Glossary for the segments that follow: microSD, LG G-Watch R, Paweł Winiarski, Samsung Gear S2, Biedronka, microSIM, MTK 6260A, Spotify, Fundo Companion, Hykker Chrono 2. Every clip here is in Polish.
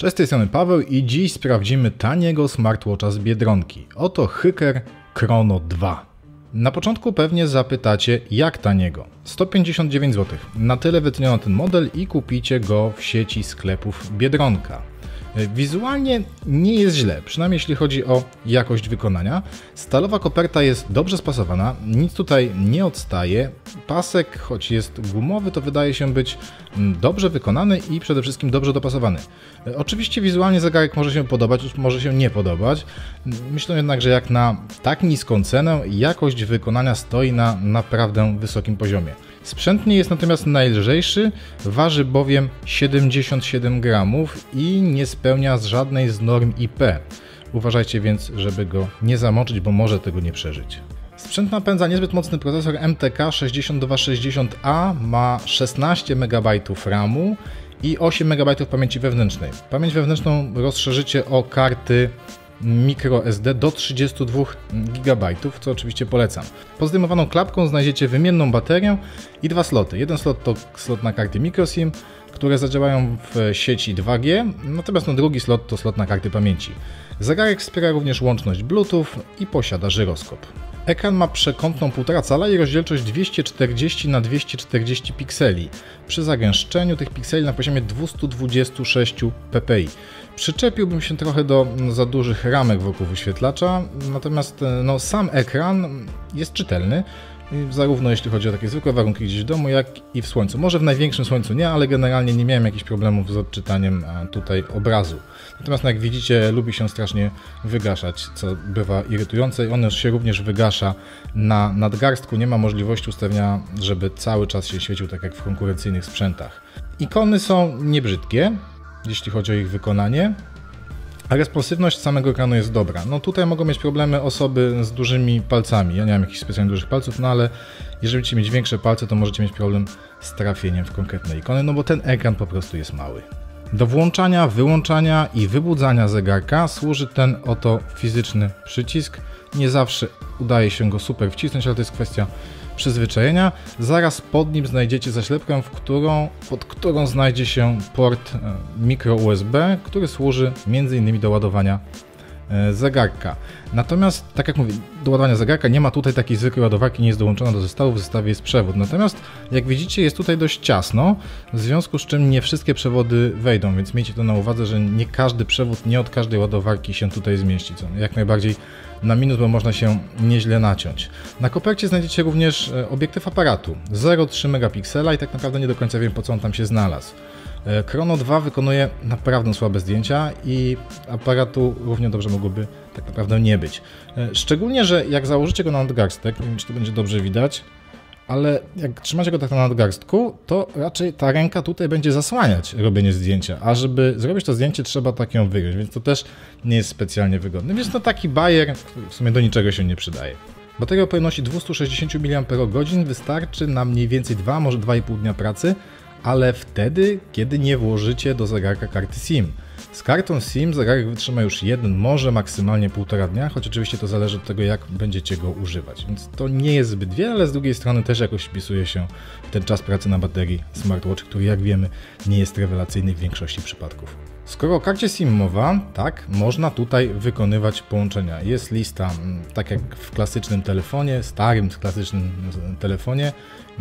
Cześć, z tej strony Paweł i dziś sprawdzimy taniego smartwatcha z Biedronki. Oto Hykker Chrono 2. Na początku pewnie zapytacie, jak taniego? 159 zł. Na tyle wyceniono ten model i kupicie go w sieci sklepów Biedronka. Wizualnie nie jest źle, przynajmniej jeśli chodzi o jakość wykonania. Stalowa koperta jest dobrze spasowana, nic tutaj nie odstaje. Pasek, choć jest gumowy, to wydaje się być dobrze wykonany i przede wszystkim dobrze dopasowany. Oczywiście wizualnie zegarek może się podobać, może się nie podobać. Myślę jednak, że jak na tak niską cenę, jakość wykonania stoi na naprawdę wysokim poziomie. Sprzęt nie jest natomiast najlżejszy, waży bowiem 77 gramów i nie spełnia żadnej z norm IP. Uważajcie więc, żeby go nie zamoczyć, bo może tego nie przeżyć. Sprzęt napędza niezbyt mocny procesor MTK 6260A, ma 16 MB RAM-u i 8 MB pamięci wewnętrznej. Pamięć wewnętrzną rozszerzycie o karty microSD do 32 GB, co oczywiście polecam. Pod zdejmowaną klapką znajdziecie wymienną baterię i dwa sloty. Jeden slot to slot na karty microSIM, które zadziałają w sieci 2G, natomiast drugi slot to slot na karty pamięci. Zegarek wspiera również łączność Bluetooth i posiada żyroskop. Ekran ma przekątną 1,5 cala i rozdzielczość 240×240 pikseli, przy zagęszczeniu tych pikseli na poziomie 226 ppi. Przyczepiłbym się trochę do za dużych ramek wokół wyświetlacza, natomiast sam ekran jest czytelny, zarówno jeśli chodzi o takie zwykłe warunki gdzieś w domu, jak i w słońcu. Może w największym słońcu nie, ale generalnie nie miałem jakichś problemów z odczytaniem tutaj obrazu. Natomiast jak widzicie, lubi się strasznie wygaszać, co bywa irytujące i on się również wygasza na nadgarstku. Nie ma możliwości ustawienia, żeby cały czas się świecił tak jak w konkurencyjnych sprzętach. Ikony są niebrzydkie, jeśli chodzi o ich wykonanie. A responsywność samego ekranu jest dobra. Tutaj mogą mieć problemy osoby z dużymi palcami. Ja nie mam jakichś specjalnie dużych palców, ale jeżeli będziecie mieć większe palce, to możecie mieć problem z trafieniem w konkretne ikony, bo ten ekran po prostu jest mały. Do włączania, wyłączania i wybudzania zegarka służy ten oto fizyczny przycisk. Nie zawsze udaje się go super wcisnąć, ale to jest kwestia przyzwyczajenia. Zaraz pod nim znajdziecie zaślepkę, pod którą znajdzie się port micro USB, który służy m.in. do ładowania zegarka. Natomiast, tak jak mówię, do ładowania zegarka nie ma tutaj takiej zwykłej ładowarki, nie jest dołączona do zestawu, w zestawie jest przewód. Natomiast, jak widzicie, jest tutaj dość ciasno, w związku z czym nie wszystkie przewody wejdą, więc miejcie to na uwadze, że nie każdy przewód, nie od każdej ładowarki się tutaj zmieści, co jak najbardziej na minus, bo można się nieźle naciąć. Na kopercie znajdziecie również obiektyw aparatu, 0,3 megapiksela i tak naprawdę nie do końca wiem, po co on tam się znalazł. Chrono 2 wykonuje naprawdę słabe zdjęcia i aparatu równie dobrze mogłoby tak naprawdę nie być. Szczególnie, że jak założycie go na nadgarstek, nie wiem, czy to będzie dobrze widać, ale jak trzymacie go tak na nadgarstku, to raczej ta ręka tutaj będzie zasłaniać robienie zdjęcia, a żeby zrobić to zdjęcie, trzeba tak ją wyjąć, więc to też nie jest specjalnie wygodne. Więc to taki bajer, który w sumie do niczego się nie przydaje. Bateria o pojemności 260 mAh wystarczy na mniej więcej 2, może 2,5 dnia pracy, ale wtedy, kiedy nie włożycie do zegarka karty SIM. Z kartą SIM zegarek wytrzyma już 1, może maksymalnie 1,5 dnia, choć oczywiście to zależy od tego, jak będziecie go używać. Więc to nie jest zbyt wiele, ale z drugiej strony też jakoś wpisuje się w ten czas pracy na baterii smartwatch, który jak wiemy nie jest rewelacyjny w większości przypadków. Skoro o karcie SIM mowa, tak, można tutaj wykonywać połączenia. Jest lista, tak jak w klasycznym telefonie, starym klasycznym telefonie,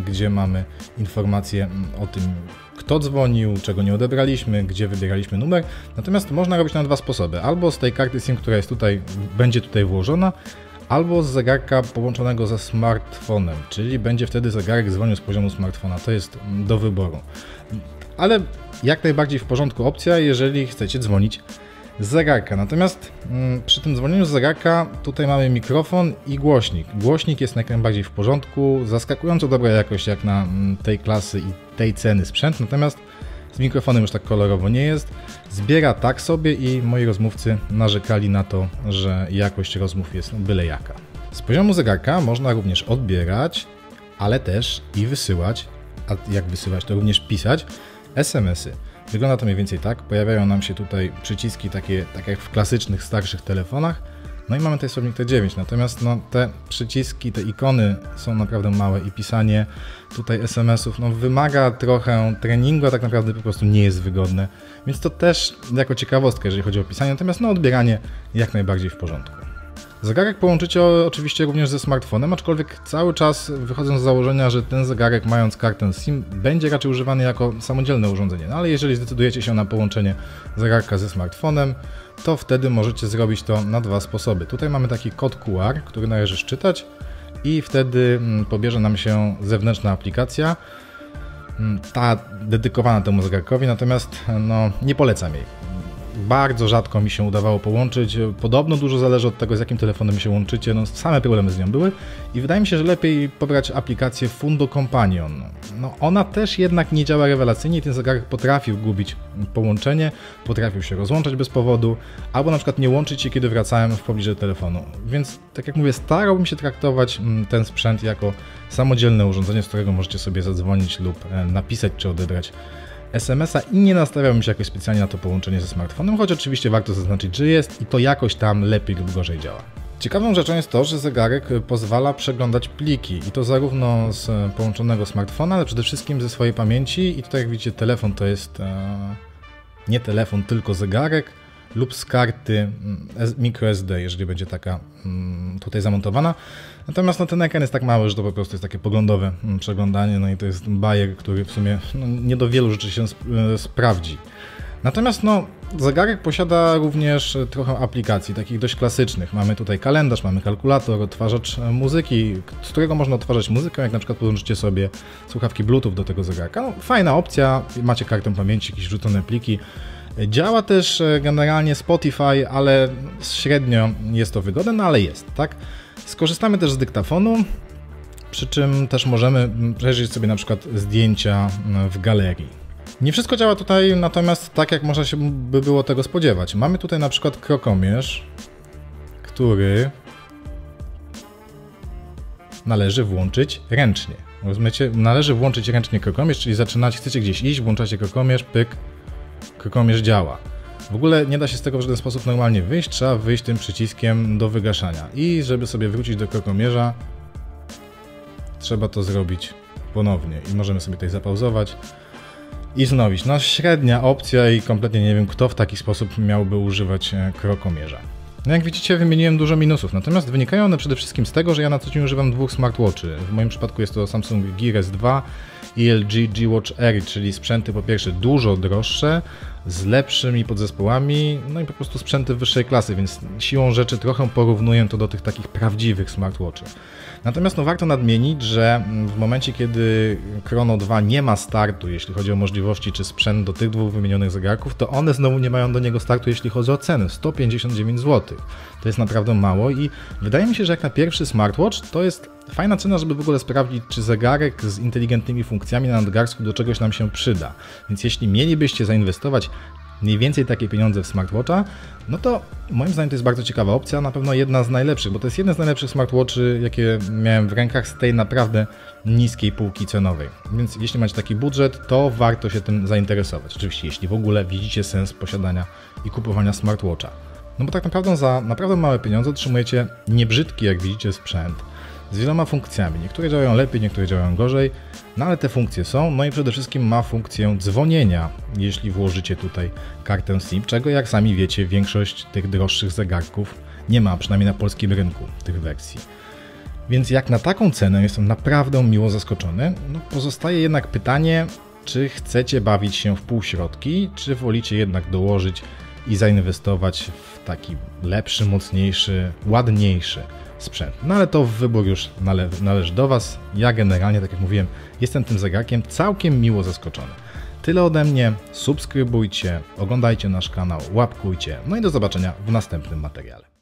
gdzie mamy informacje o tym, kto dzwonił, czego nie odebraliśmy, gdzie wybieraliśmy numer. Natomiast można robić na dwa sposoby. Albo z tej karty SIM, która jest tutaj, będzie tutaj włożona, albo z zegarka połączonego ze smartfonem, czyli będzie wtedy zegarek dzwonił z poziomu smartfona. To jest do wyboru. Ale jak najbardziej w porządku opcja, jeżeli chcecie dzwonić z zegarka. Natomiast przy tym dzwonieniu z zegarka tutaj mamy mikrofon i głośnik. Głośnik jest najbardziej w porządku, zaskakująco dobra jakość jak na tej klasy i tej ceny sprzęt, natomiast z mikrofonem już tak kolorowo nie jest. Zbiera tak sobie i moi rozmówcy narzekali na to, że jakość rozmów jest byle jaka. Z poziomu zegarka można również odbierać, ale też i wysyłać, a jak wysyłać, to również pisać SMS-y. Wygląda to mniej więcej tak, pojawiają nam się tutaj przyciski takie tak jak w klasycznych, starszych telefonach, No i mamy tutaj słownik T9, natomiast no, te przyciski, te ikony są naprawdę małe i pisanie tutaj SMS-ów no, wymaga trochę treningu, a tak naprawdę po prostu nie jest wygodne. Więc to też jako ciekawostka, jeżeli chodzi o pisanie, natomiast no, odbieranie jak najbardziej w porządku. Zegarek połączycie oczywiście również ze smartfonem, aczkolwiek cały czas wychodząc z założenia, że ten zegarek mając kartę SIM będzie raczej używany jako samodzielne urządzenie, no, ale jeżeli zdecydujecie się na połączenie zegarka ze smartfonem, to wtedy możecie zrobić to na dwa sposoby. Tutaj mamy taki kod QR, który należy szczytać i wtedy pobierze nam się zewnętrzna aplikacja, ta dedykowana temu zegarkowi, natomiast no, nie polecam jej. Bardzo rzadko mi się udawało połączyć, podobno dużo zależy od tego, z jakim telefonem się łączycie, no same problemy z nią były i wydaje mi się, że lepiej pobrać aplikację Fundo Companion. No ona też jednak nie działa rewelacyjnie i ten zegarek potrafił gubić połączenie, potrafił się rozłączać bez powodu, albo na przykład nie łączyć się, kiedy wracałem w pobliżu telefonu. Więc tak jak mówię, starałbym się traktować ten sprzęt jako samodzielne urządzenie, z którego możecie sobie zadzwonić lub napisać czy odebrać SMS-a i nie nastawiałem się jakoś specjalnie na to połączenie ze smartfonem, choć oczywiście warto zaznaczyć, że jest i to jakoś tam lepiej lub gorzej działa. Ciekawą rzeczą jest to, że zegarek pozwala przeglądać pliki i to zarówno z połączonego smartfona, ale przede wszystkim ze swojej pamięci i tutaj jak widzicie telefon to jest nie telefon, tylko zegarek lub z karty microSD, jeżeli będzie taka tutaj zamontowana. Natomiast no, ten ekran jest tak mały, że to po prostu jest takie poglądowe przeglądanie, no i to jest bajer, który w sumie no, nie do wielu rzeczy się sprawdzi. Natomiast no, zegarek posiada również trochę aplikacji, takich dość klasycznych. Mamy tutaj kalendarz, mamy kalkulator, odtwarzacz muzyki, z którego można odtwarzać muzykę, jak na przykład podłączycie sobie słuchawki Bluetooth do tego zegarka. No, fajna opcja, macie kartę pamięci, jakieś wrzucone pliki. Działa też generalnie Spotify, ale średnio jest to wygodne, no ale jest, tak? Skorzystamy też z dyktafonu, przy czym też możemy przejrzeć sobie na przykład zdjęcia w galerii. Nie wszystko działa tutaj, natomiast tak jak można się by było tego spodziewać. Mamy tutaj na przykład krokomierz, który należy włączyć ręcznie. Rozumiecie? Należy włączyć ręcznie krokomierz, czyli zaczynać, chcecie gdzieś iść, włączacie krokomierz, pyk. Krokomierz działa. W ogóle nie da się z tego w żaden sposób normalnie wyjść, trzeba wyjść tym przyciskiem do wygaszania. I żeby sobie wrócić do krokomierza, trzeba to zrobić ponownie. I możemy sobie tutaj zapauzować i znowić. No średnia opcja i kompletnie nie wiem, kto w taki sposób miałby używać krokomierza. No jak widzicie, wymieniłem dużo minusów, natomiast wynikają one przede wszystkim z tego, że ja na co dzień używam dwóch smartwatchy. W moim przypadku jest to Samsung Gear S2 i LG G-Watch R, czyli sprzęty po pierwsze dużo droższe, z lepszymi podzespołami, no i po prostu sprzęty wyższej klasy, więc siłą rzeczy trochę porównuję to do tych takich prawdziwych smartwatchy. Natomiast no, warto nadmienić, że w momencie, kiedy Chrono 2 nie ma startu, jeśli chodzi o możliwości czy sprzęt do tych dwóch wymienionych zegarków, to one znowu nie mają do niego startu, jeśli chodzi o cenę, 159 zł. To jest naprawdę mało i wydaje mi się, że jak na pierwszy smartwatch to jest fajna cena, żeby w ogóle sprawdzić, czy zegarek z inteligentnymi funkcjami na nadgarstku do czegoś nam się przyda. Więc jeśli mielibyście zainwestować mniej więcej takie pieniądze w smartwatcha, no to moim zdaniem to jest bardzo ciekawa opcja, na pewno jedna z najlepszych, bo to jest jeden z najlepszych smartwatchy, jakie miałem w rękach z tej naprawdę niskiej półki cenowej. Więc jeśli macie taki budżet, to warto się tym zainteresować. Oczywiście, jeśli w ogóle widzicie sens posiadania i kupowania smartwatcha. No bo tak naprawdę za naprawdę małe pieniądze otrzymujecie niebrzydki, jak widzicie, sprzęt z wieloma funkcjami. Niektóre działają lepiej, niektóre działają gorzej, no ale te funkcje są, no i przede wszystkim ma funkcję dzwonienia, jeśli włożycie tutaj kartę SIM, czego jak sami wiecie większość tych droższych zegarków nie ma, przynajmniej na polskim rynku tych wersji. Więc jak na taką cenę jestem naprawdę miło zaskoczony, no pozostaje jednak pytanie, czy chcecie bawić się w półśrodki, czy wolicie jednak dołożyć i zainwestować w taki lepszy, mocniejszy, ładniejszy sprzęt. No ale to wybór już należy do Was. Ja generalnie, tak jak mówiłem, jestem tym zegarkiem całkiem miło zaskoczony. Tyle ode mnie. Subskrybujcie, oglądajcie nasz kanał, łapkujcie. No i do zobaczenia w następnym materiale.